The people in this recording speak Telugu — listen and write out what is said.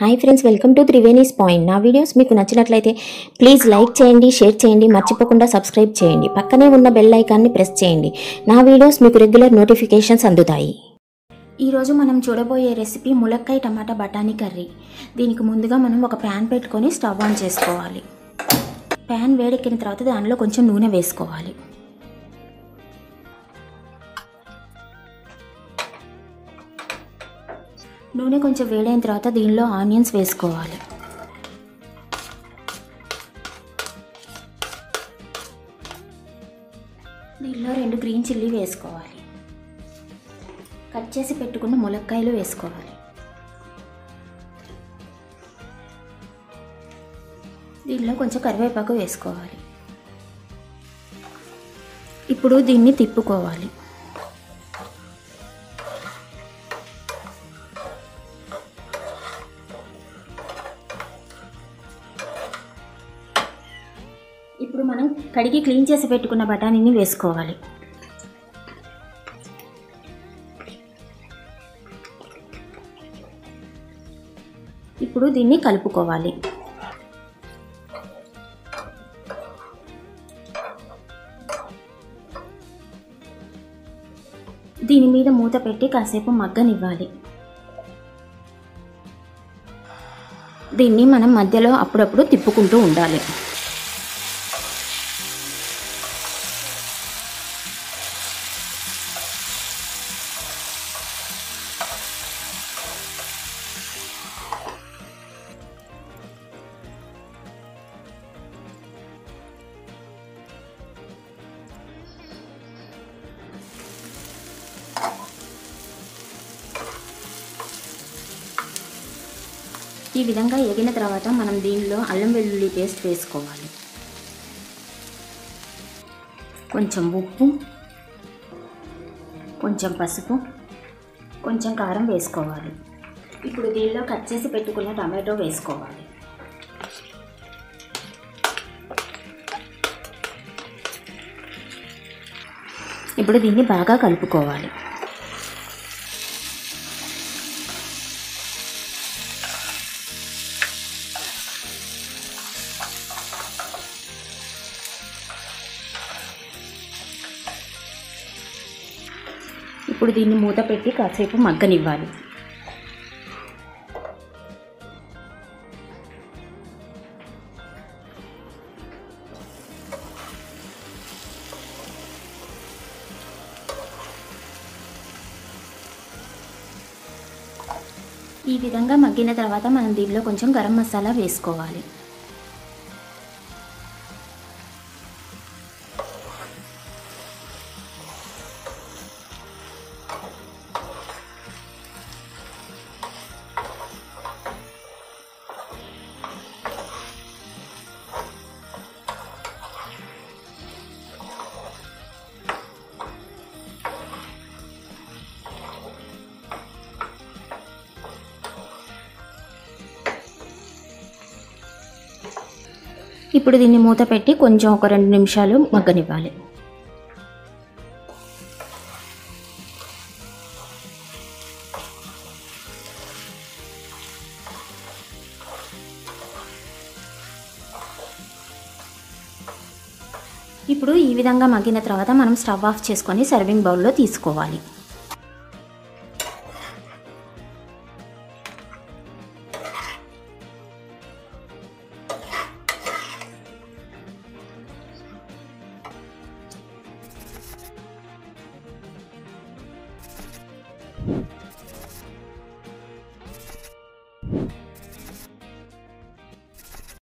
High friends welcome to Triveni's point ना वीडियोस मीकु नच्चिनट्लयिते प्लीज लाइक चेयंडी शेर चेयंडी मर्चिपोकुंडा सब्सक्राइब चेयंडी पक्कने उन्न बेल आइकान नि प्रेस चेयंडी ना वीडियोस मीकु रेग्युलर नोटिफिकेशन्स अंदुतायि। ఈ రోజు మనం చూడబోయే రెసిపీ ములక్కాయ టమాటా బటానీ కర్రీ। దీనికి ముందుగా మనం ఒక ప్యాన్ పెట్టుకొని స్టవ్ ఆన్ చేసుకోవాలి। ప్యాన్ వేడెక్కిన తర్వాత దానిలో కొంచెం నూనె వేసుకోవాలి। నూనె కొంచెం వేడైన తర్వాత దీనిలో ఆనియన్స్ వేసుకోవాలి। దీనిలో 2 గ్రీన్ చిల్లీ వేసుకోవాలి। కట్ చేసి పెట్టుకున్న ములక్కాయలు వేసుకోవాలి। దీనిలో కొంచెం కరివేపాకు వేసుకోవాలి। ఇప్పుడు దీన్ని తిప్పుకోవాలి। ఇప్పుడు మనం కడిగి క్లీన్ చేసి పెట్టుకున్న బటానీని వేసుకోవాలి। ఇప్పుడు దీన్ని కలుపుకోవాలి। దీని మీద మూత పెట్టి కాసేపు మగ్గనివ్వాలి। దీన్ని మనం మధ్యలో అప్పుడప్పుడు తిప్పుకుంటూ ఉండాలి। ఈ విధంగా ఎగిన తర్వాత మనం దీనిలో అల్లం వెల్లుల్లి పేస్ట్ వేసుకోవాలి। కొంచెం ఉప్పు, కొంచెం పసుపు, కొంచెం కారం వేసుకోవాలి। ఇప్పుడు దీనిలో కట్ చేసి పెట్టుకున్న టమాటో వేసుకోవాలి। ఇప్పుడు దీన్ని బాగా కలుపుకోవాలి। ఇప్పుడు దీన్ని మూత పెట్టి కాసేపు మగ్గనివ్వాలి। ఈ విధంగా మగ్గిన తర్వాత మనం దీనిలో కొంచెం గరం మసాలా వేసుకోవాలి। ఇప్పుడు దీన్ని మూత పెట్టి కొంచెం ఒక 2 నిమిషాలు మగ్గనివ్వాలి। ఇప్పుడు ఈ విధంగా మగ్గిన తర్వాత మనం స్టవ్ ఆఫ్ చేసుకొని సర్వింగ్ బౌల్లో తీసుకోవాలి।